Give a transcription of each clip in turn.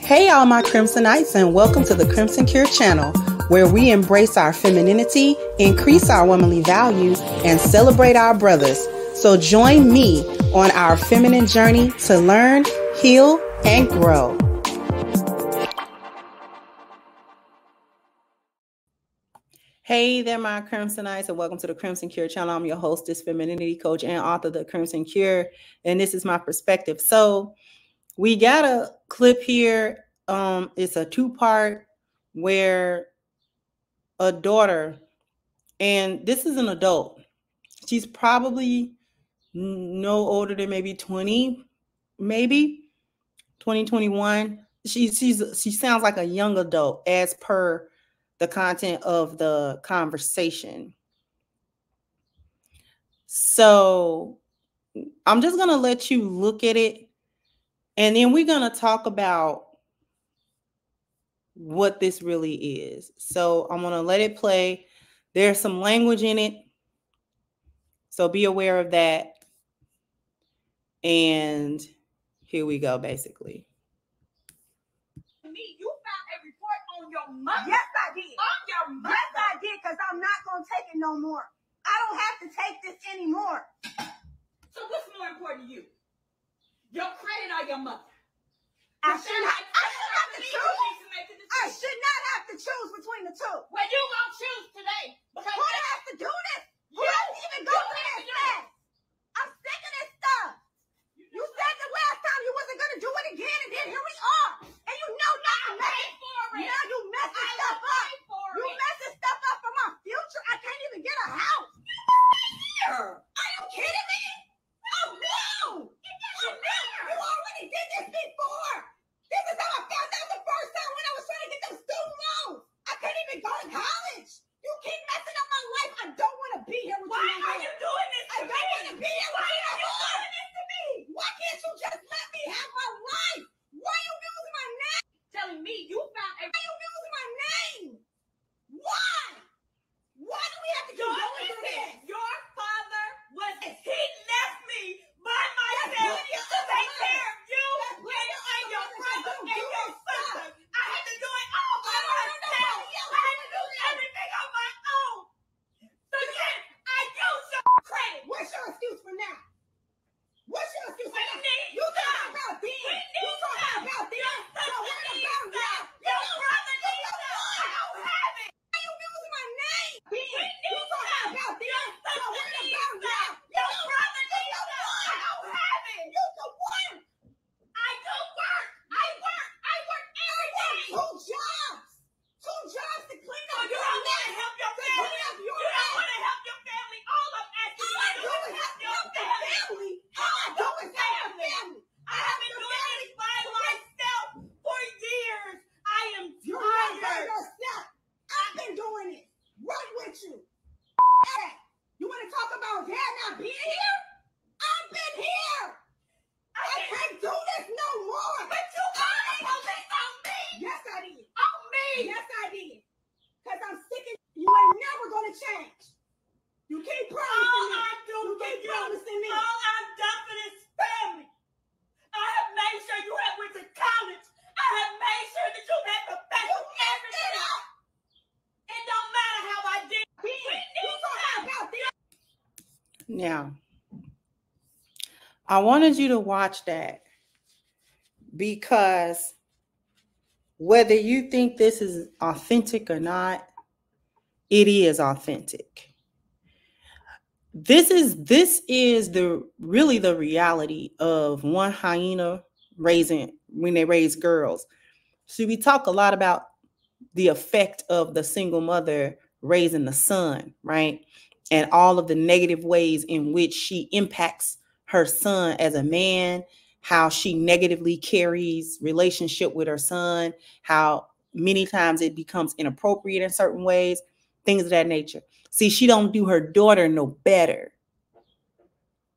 Hey all my Crimsonites, and welcome to the Crimson Cure channel, where we embrace our femininity, increase our womanly value, and celebrate our brothers. So join me on our feminine journey to learn, heal, and grow. Hey there my Crimsonites, and welcome to the Crimson Cure channel. I'm your hostess, femininity coach, and author of The Crimson Cure, and this is my perspective. So we got a clip here. It's a two-part where a daughter, and this is an adult. She's probably no older than maybe 20, maybe 20, 21. She sounds like a young adult as per the content of the conversation. So I'm just going to let you look at it. And then we're going to talk about what this really is. So I'm going to let it play. There's some language in it, so be aware of that. And here we go, basically. You found a report on your mother. Yes, I did. On your mother. Yes, I did, because I'm not going to take it no more. I don't have to take this anymore. So what's more important to you? Your credit or your mother? I should not have to choose between the two. Well, you won't choose today. Because who has to do this? Who has to even go through this fast? I'm sick of this stuff. You said the last time you wasn't going to do it again, and then here we are. And you know not to make it. Now you messing stuff up. You messing stuff up for my future. I can't even get a house. Are you kidding me? Oh, no. You already did this before. This is how I found out the first time when I was trying to get those student loans. I couldn't even go to college. You keep messing up my life. I don't want to be here with you. Why are you doing this to me? I don't want to be here with you. Why are you doing this to me? Why can't you just let me have my life? Why are you using my name? Telling me you found everything. Why are you using my name? Why? Why do we have to go into this? Your father was, he left me by myself. Now, I wanted you to watch that, because whether you think this is authentic or not, it is authentic. This is really the reality of one hyena raising, when they raise girls. So we talk a lot about the effect of the single mother raising the son, right? And all of the negative ways in which she impacts her son as a man, how she negatively carries relationship with her son, how many times it becomes inappropriate in certain ways, things of that nature. See, she don't do her daughter no better.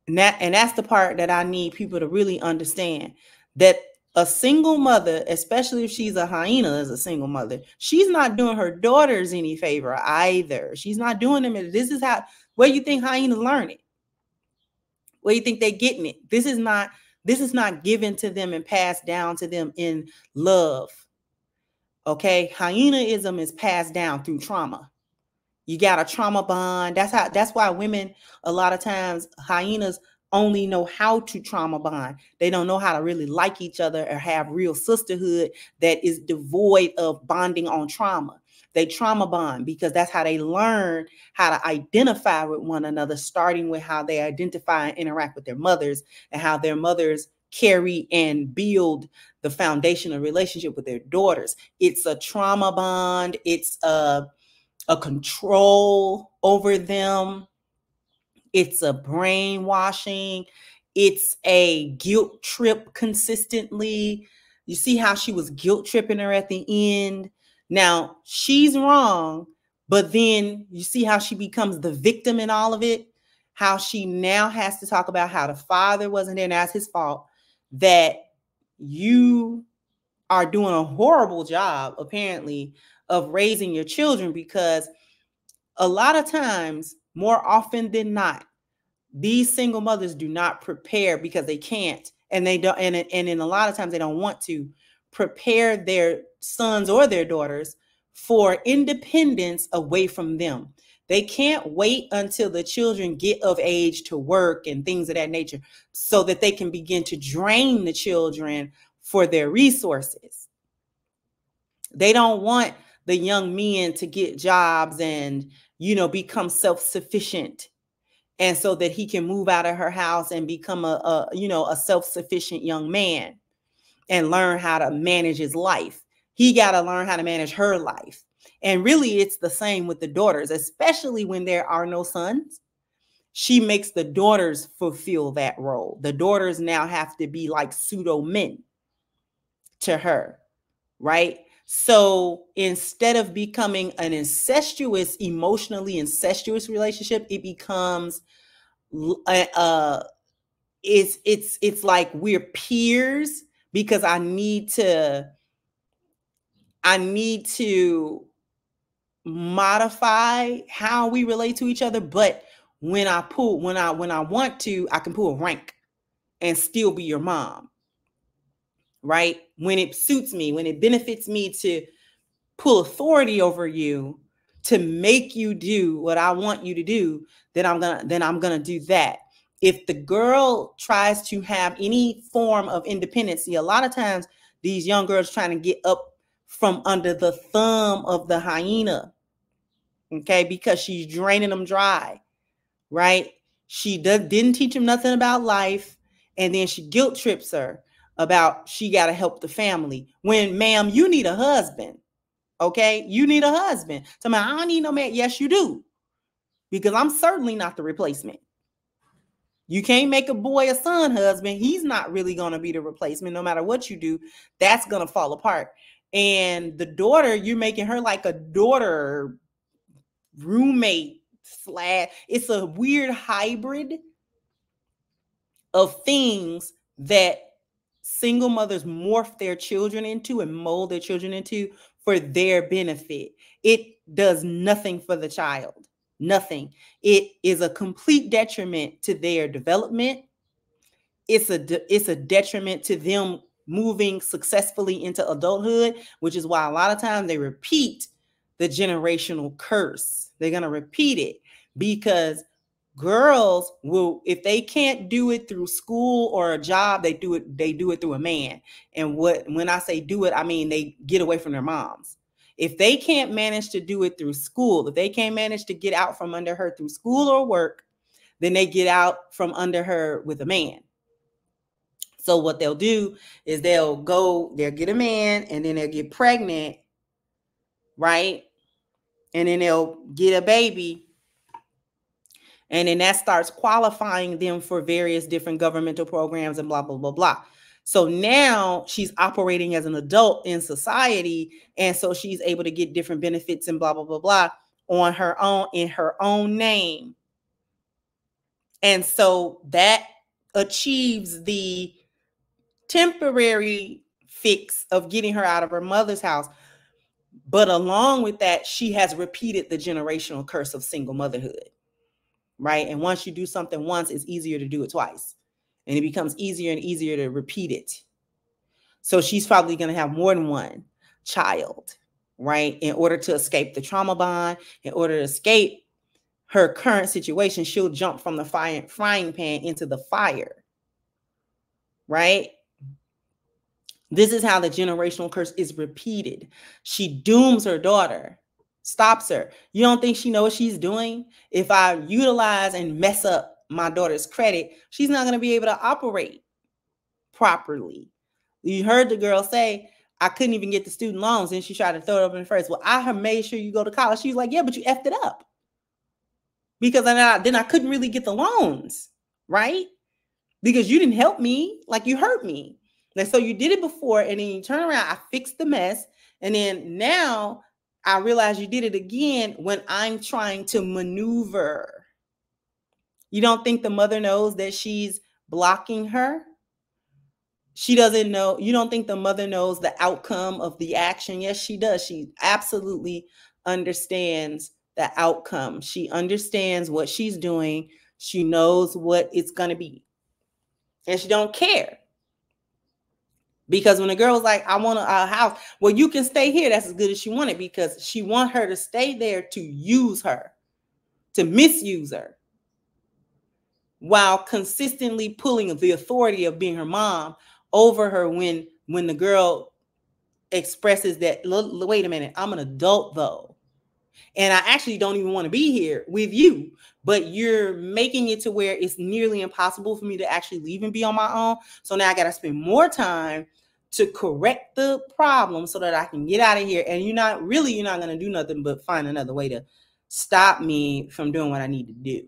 And that's the part that I need people to really understand, that a single mother, especially if she's a hyena as a single mother, she's not doing her daughters any favor either. She's not doing them. This is how, where you think hyenas learn it? Where you think they're getting it? This is not This is not given to them and passed down to them in love. Okay, hyenaism is passed down through trauma. You got a trauma bond. That's why women, a lot of times, hyenas only know how to trauma bond. They don't know how to really like each other or have real sisterhood that is devoid of bonding on trauma. They trauma bond because that's how they learn how to identify with one another, starting with how they identify and interact with their mothers and how their mothers carry and build the foundational relationship with their daughters. It's a trauma bond. It's a control over them. It's a brainwashing. It's a guilt trip consistently. You see how she was guilt tripping her at the end. Now she's wrong, but then you see how she becomes the victim in all of it, how she now has to talk about how the father wasn't there and that's his fault, that you are doing a horrible job, apparently, of raising your children, because a lot of times, more often than not, these single mothers do not prepare because they can't, and they don't, and in a lot of times they don't want to prepare their sons or their daughters for independence away from them. They can't wait until the children get of age to work and things of that nature so that they can begin to drain the children for their resources. They don't want the young men to get jobs and, you know, become self-sufficient, and so that he can move out of her house and become a self-sufficient young man and learn how to manage his life. He got to learn how to manage her life. And really, it's the same with the daughters, especially when there are no sons. She makes the daughters fulfill that role. The daughters now have to be like pseudo men to her, right? So instead of becoming an incestuous, emotionally incestuous relationship, it becomes it's like we're peers because I need to modify how we relate to each other. But when I want to, I can pull rank and still be your mom. Right? When it suits me, when it benefits me to pull authority over you to make you do what I want you to do, then I'm gonna do that. If the girl tries to have any form of independence, a lot of times these young girls trying to get up from under the thumb of the hyena, okay? Because she's draining them dry, right? She didn't teach them nothing about life, and then she guilt trips her about she got to help the family, when, ma'am, you need a husband. Okay, you need a husband. So, man, I don't need no man. Yes, you do, because I'm certainly not the replacement. You can't make a boy a son husband. He's not really going to be the replacement no matter what you do. That's going to fall apart. And the daughter, you're making her like a daughter roommate / it's a weird hybrid of things that single mothers morph their children into and mold their children into for their benefit. It does nothing for the child, nothing. It is a complete detriment to their development. It's a detriment to them moving successfully into adulthood, which is why a lot of times they repeat the generational curse. They're going to repeat it because girls will, if they can't do it through school or a job, they do it through a man. And when I say do it, I mean they get away from their moms. If they can't manage to do it through school, if they can't manage to get out from under her through school or work, then they get out from under her with a man. So what they'll do is they'll get a man, and then they'll get pregnant, right? And then they'll get a baby. And then that starts qualifying them for various different governmental programs and blah, blah, blah, blah. So now she's operating as an adult in society. And so she's able to get different benefits and blah, blah, blah, blah on her own, in her own name. And so that achieves the temporary fix of getting her out of her mother's house. But along with that, she has repeated the generational curse of single motherhood. Right? And once you do something once, it's easier to do it twice. and it becomes easier and easier to repeat it. So she's probably going to have more than one child, right? In order to escape the trauma bond, in order to escape her current situation, she'll jump from the frying pan into the fire, right? This is how the generational curse is repeated. She dooms her daughter, stops her. You don't think she knows what she's doing? If I utilize and mess up my daughter's credit, she's not going to be able to operate properly. You heard the girl say, I couldn't even get the student loans. And she tried to throw it up in the first. Well, I made sure you go to college. She was like, yeah, but you effed it up. Because then I couldn't really get the loans, right? Because you didn't help me, like you hurt me. And so you did it before, and then you turn around, I fixed the mess. And then now I realize you did it again when I'm trying to maneuver. You don't think the mother knows that she's blocking her? She doesn't know. You don't think the mother knows the outcome of the action? Yes, she does. She absolutely understands the outcome. She understands what she's doing. She knows what it's going to be. And she don't care. Because when a girl's like, I want a house, well, you can stay here. That's as good as she wanted, because she want her to stay there to use her, to misuse her, while consistently pulling the authority of being her mom over her when the girl expresses that, wait a minute, I'm an adult though. And I actually don't even want to be here with you, but you're making it to where it's nearly impossible for me to actually leave and be on my own. So now I got to spend more time to correct the problem so that I can get out of here. And you're not going to do nothing but find another way to stop me from doing what I need to do.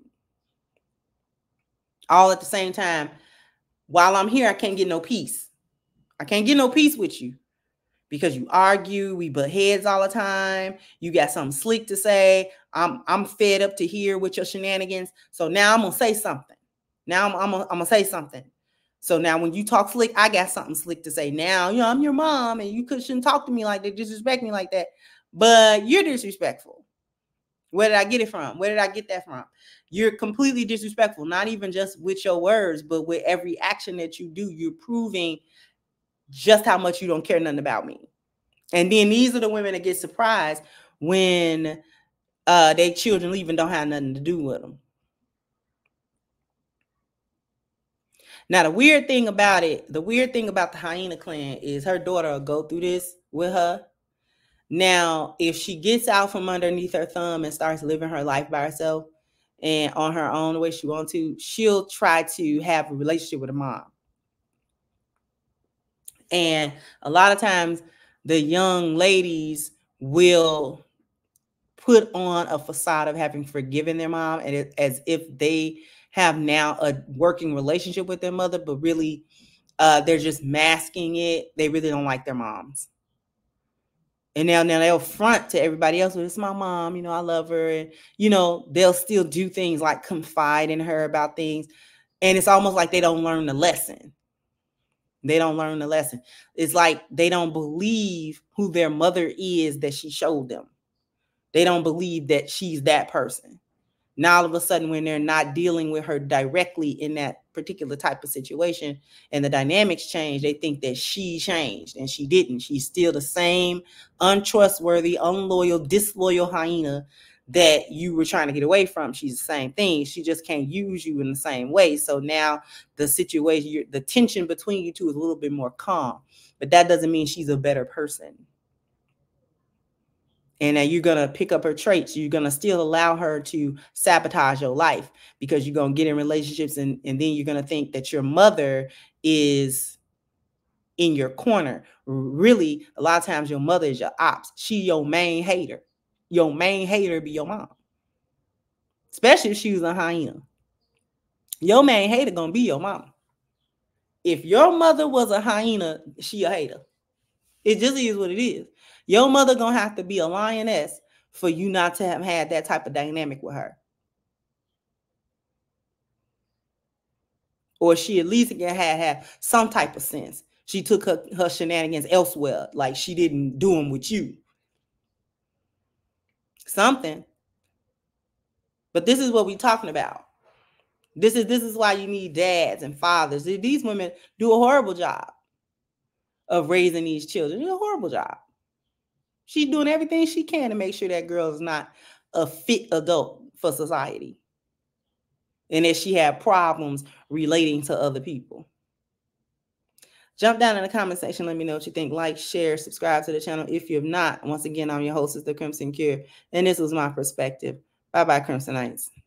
All at the same time, while I'm here, I can't get no peace. I can't get no peace with you. Because you argue, we butt heads all the time. You got something slick to say. I'm fed up to here with your shenanigans. So now I'm going to say something. Now I'm going to say something. So now when you talk slick, I got something slick to say. Now, you know, I'm your mom and you shouldn't talk to me like that, disrespect me like that. But you're disrespectful. Where did I get it from? Where did I get that from? You're completely disrespectful, not even just with your words, but with every action that you do, you're proving just how much you don't care nothing about me. And then these are the women that get surprised when their children leave and don't have nothing to do with them. Now, the weird thing about the hyena clan is her daughter will go through this with her. Now, if she gets out from underneath her thumb and starts living her life by herself and on her own the way she wants to, she'll try to have a relationship with her mom. And a lot of times the young ladies will put on a facade of having forgiven their mom and as if they have now a working relationship with their mother, but really they're just masking it. They really don't like their moms. And now they'll front to everybody else, well, it's my mom, you know, I love her. And, you know, they'll still do things like confide in her about things. And it's almost like they don't learn the lesson. They don't learn the lesson. It's like they don't believe who their mother is that she showed them. They don't believe that she's that person. Now, all of a sudden, when they're not dealing with her directly in that particular type of situation and the dynamics change, they think that she changed and she didn't. She's still the same untrustworthy, unloyal, disloyal hyena that you were trying to get away from. She's the same thing. She just can't use you in the same way. So now the situation, the tension between you two is a little bit more calm, but that doesn't mean she's a better person. And that you're going to pick up her traits. You're going to still allow her to sabotage your life because you're going to get in relationships and then you're going to think that your mother is in your corner. Really, a lot of times your mother is your ops. She your main hater. Your main hater be your mom, especially if she was a hyena. Your main hater gonna be your mom. If your mother was a hyena, she a hater. It just is what it is. Your mother gonna have to be a lioness for you not to have had that type of dynamic with her. Or she at least again had some type of sense. She took her shenanigans elsewhere, like she didn't do them with you. Something. But this is what we're talking about. This is why you need dads and fathers. These women do a horrible job of raising these children. They do a horrible job. She's doing everything she can to make sure that girl is not a fit adult for society, and that she had problems relating to other people. Jump down in the comment section. Let me know what you think. Like, share, subscribe to the channel. If you're not, once again, I'm your host, Sister Crimson Cure, and this was my perspective. Bye-bye, Crimsonites.